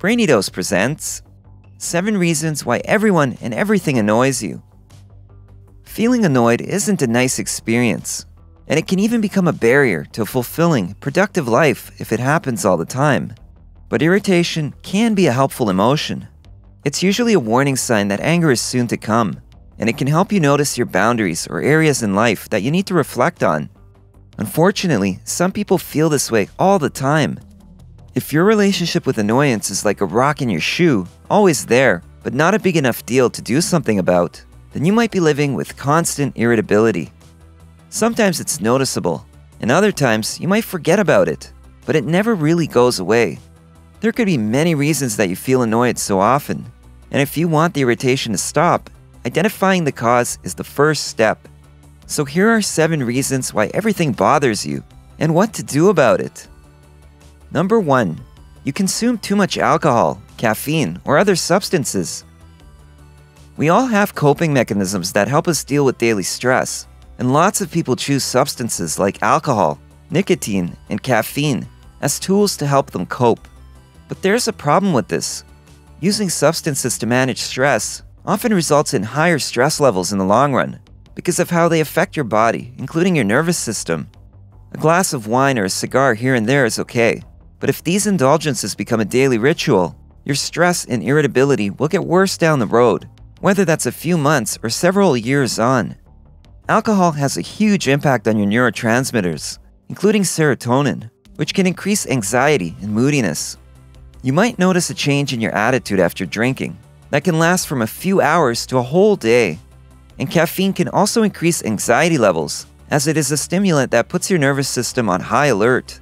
Brainy Dose presents 7 Reasons Why Everyone and Everything Annoys You. Feeling annoyed isn't a nice experience, and it can even become a barrier to a fulfilling, productive life if it happens all the time. But irritation can be a helpful emotion. It's usually a warning sign that anger is soon to come, and it can help you notice your boundaries or areas in life that you need to reflect on. Unfortunately, some people feel this way all the time. If your relationship with annoyance is like a rock in your shoe, always there, but not a big enough deal to do something about, then you might be living with constant irritability. Sometimes it's noticeable, and other times you might forget about it, but it never really goes away. There could be many reasons that you feel annoyed so often, and if you want the irritation to stop, identifying the cause is the first step. So here are 7 reasons why everything bothers you, and what to do about it. Number 1. You consume too much alcohol, caffeine, or other substances. We all have coping mechanisms that help us deal with daily stress, and lots of people choose substances like alcohol, nicotine, and caffeine as tools to help them cope. But there's a problem with this. Using substances to manage stress often results in higher stress levels in the long run because of how they affect your body, including your nervous system. A glass of wine or a cigar here and there is okay. But if these indulgences become a daily ritual, your stress and irritability will get worse down the road, whether that's a few months or several years on. Alcohol has a huge impact on your neurotransmitters, including serotonin, which can increase anxiety and moodiness. You might notice a change in your attitude after drinking that can last from a few hours to a whole day. And caffeine can also increase anxiety levels, as it is a stimulant that puts your nervous system on high alert.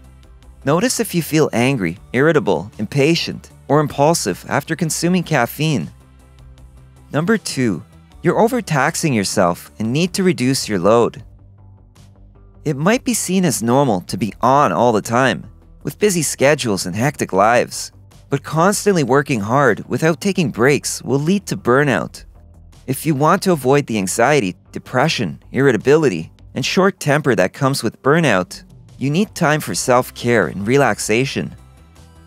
Notice if you feel angry, irritable, impatient, or impulsive after consuming caffeine. Number 2. You're overtaxing yourself and need to reduce your load. It might be seen as normal to be on all the time, with busy schedules and hectic lives, but constantly working hard without taking breaks will lead to burnout. If you want to avoid the anxiety, depression, irritability, and short temper that comes with burnout, you need time for self-care and relaxation.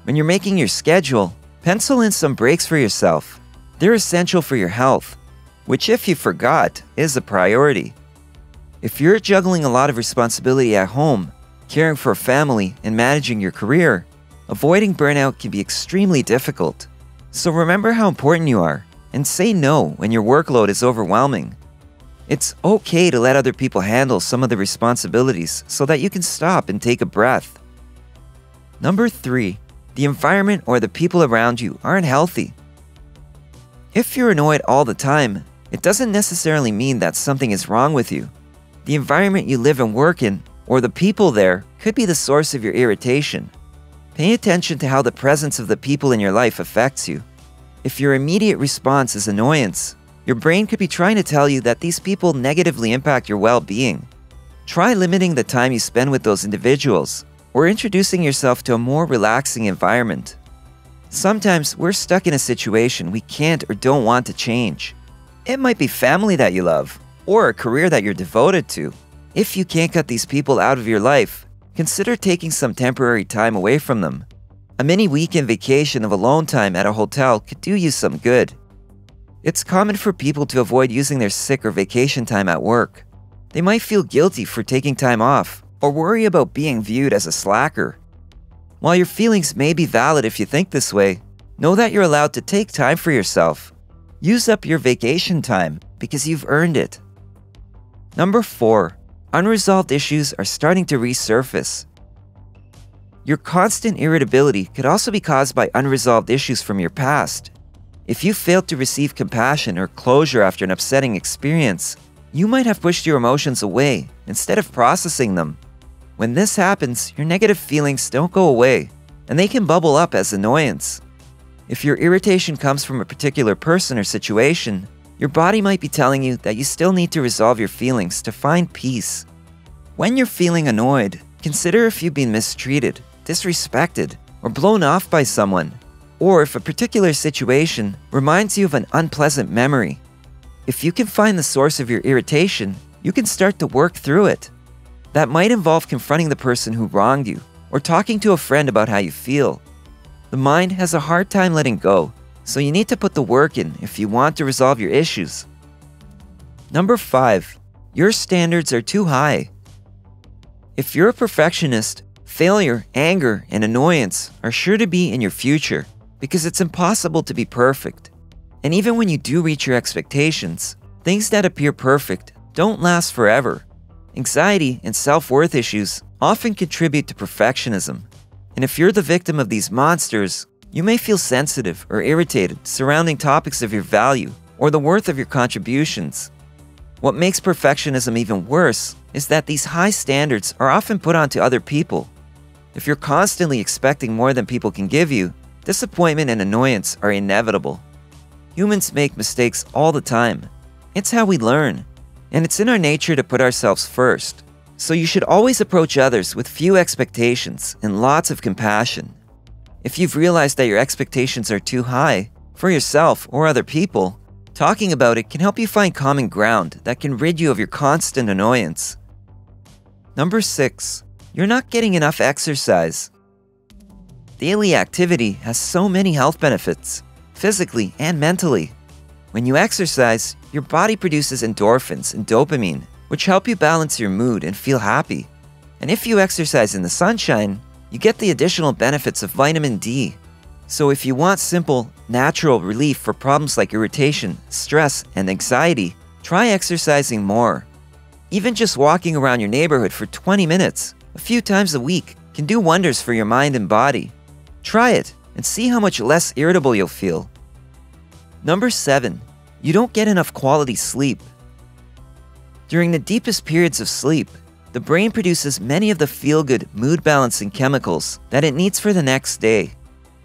When you're making your schedule, pencil in some breaks for yourself. They're essential for your health, which if you forgot, is a priority. If you're juggling a lot of responsibility at home, caring for a family and managing your career, avoiding burnout can be extremely difficult. So remember how important you are and say no when your workload is overwhelming. It's okay to let other people handle some of the responsibilities so that you can stop and take a breath. Number 3. The environment or the people around you aren't healthy. If you're annoyed all the time, it doesn't necessarily mean that something is wrong with you. The environment you live and work in, or the people there, could be the source of your irritation. Pay attention to how the presence of the people in your life affects you. If your immediate response is annoyance, your brain could be trying to tell you that these people negatively impact your well-being. Try limiting the time you spend with those individuals or introducing yourself to a more relaxing environment. Sometimes we're stuck in a situation we can't or don't want to change. It might be family that you love or a career that you're devoted to. If you can't cut these people out of your life, consider taking some temporary time away from them. A mini weekend vacation of alone time at a hotel could do you some good. It's common for people to avoid using their sick or vacation time at work. They might feel guilty for taking time off or worry about being viewed as a slacker. While your feelings may be valid if you think this way, know that you're allowed to take time for yourself. Use up your vacation time because you've earned it. Number 4. Unresolved issues are starting to resurface. Your constant irritability could also be caused by unresolved issues from your past. If you failed to receive compassion or closure after an upsetting experience, you might have pushed your emotions away instead of processing them. When this happens, your negative feelings don't go away, and they can bubble up as annoyance. If your irritation comes from a particular person or situation, your body might be telling you that you still need to resolve your feelings to find peace. When you're feeling annoyed, consider if you've been mistreated, disrespected, or blown off by someone, or if a particular situation reminds you of an unpleasant memory. If you can find the source of your irritation, you can start to work through it. That might involve confronting the person who wronged you or talking to a friend about how you feel. The mind has a hard time letting go, so you need to put the work in if you want to resolve your issues. Number 5. Your standards are too high. If you're a perfectionist, failure, anger, and annoyance are sure to be in your future because it's impossible to be perfect. And even when you do reach your expectations, things that appear perfect don't last forever. Anxiety and self-worth issues often contribute to perfectionism. And if you're the victim of these monsters, you may feel sensitive or irritated surrounding topics of your value or the worth of your contributions. What makes perfectionism even worse is that these high standards are often put onto other people. If you're constantly expecting more than people can give you, disappointment and annoyance are inevitable. Humans make mistakes all the time. It's how we learn, and it's in our nature to put ourselves first. So you should always approach others with few expectations and lots of compassion. If you've realized that your expectations are too high, for yourself or other people, talking about it can help you find common ground that can rid you of your constant annoyance. Number 6. You're not getting enough exercise. Daily activity has so many health benefits, physically and mentally. When you exercise, your body produces endorphins and dopamine, which help you balance your mood and feel happy. And if you exercise in the sunshine, you get the additional benefits of vitamin D. So if you want simple, natural relief for problems like irritation, stress, and anxiety, try exercising more. Even just walking around your neighborhood for 20 minutes, a few times a week, can do wonders for your mind and body. Try it and see how much less irritable you'll feel. Number 7. You don't get enough quality sleep. During the deepest periods of sleep, the brain produces many of the feel-good, mood-balancing chemicals that it needs for the next day.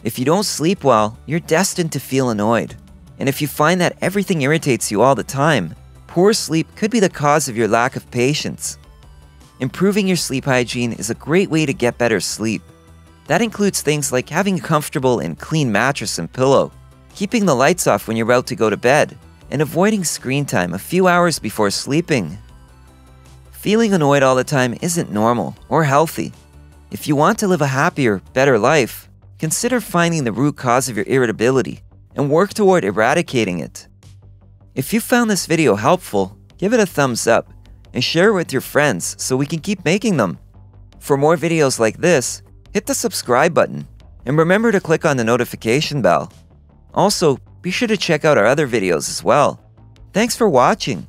If you don't sleep well, you're destined to feel annoyed. And if you find that everything irritates you all the time, poor sleep could be the cause of your lack of patience. Improving your sleep hygiene is a great way to get better sleep. That includes things like having a comfortable and clean mattress and pillow, keeping the lights off when you're about to go to bed, and avoiding screen time a few hours before sleeping. Feeling annoyed all the time isn't normal or healthy. If you want to live a happier, better life, consider finding the root cause of your irritability and work toward eradicating it. If you found this video helpful, give it a thumbs up and share it with your friends so we can keep making them. For more videos like this, hit the subscribe button and remember to click on the notification bell. Also, be sure to check out our other videos as well. Thanks for watching!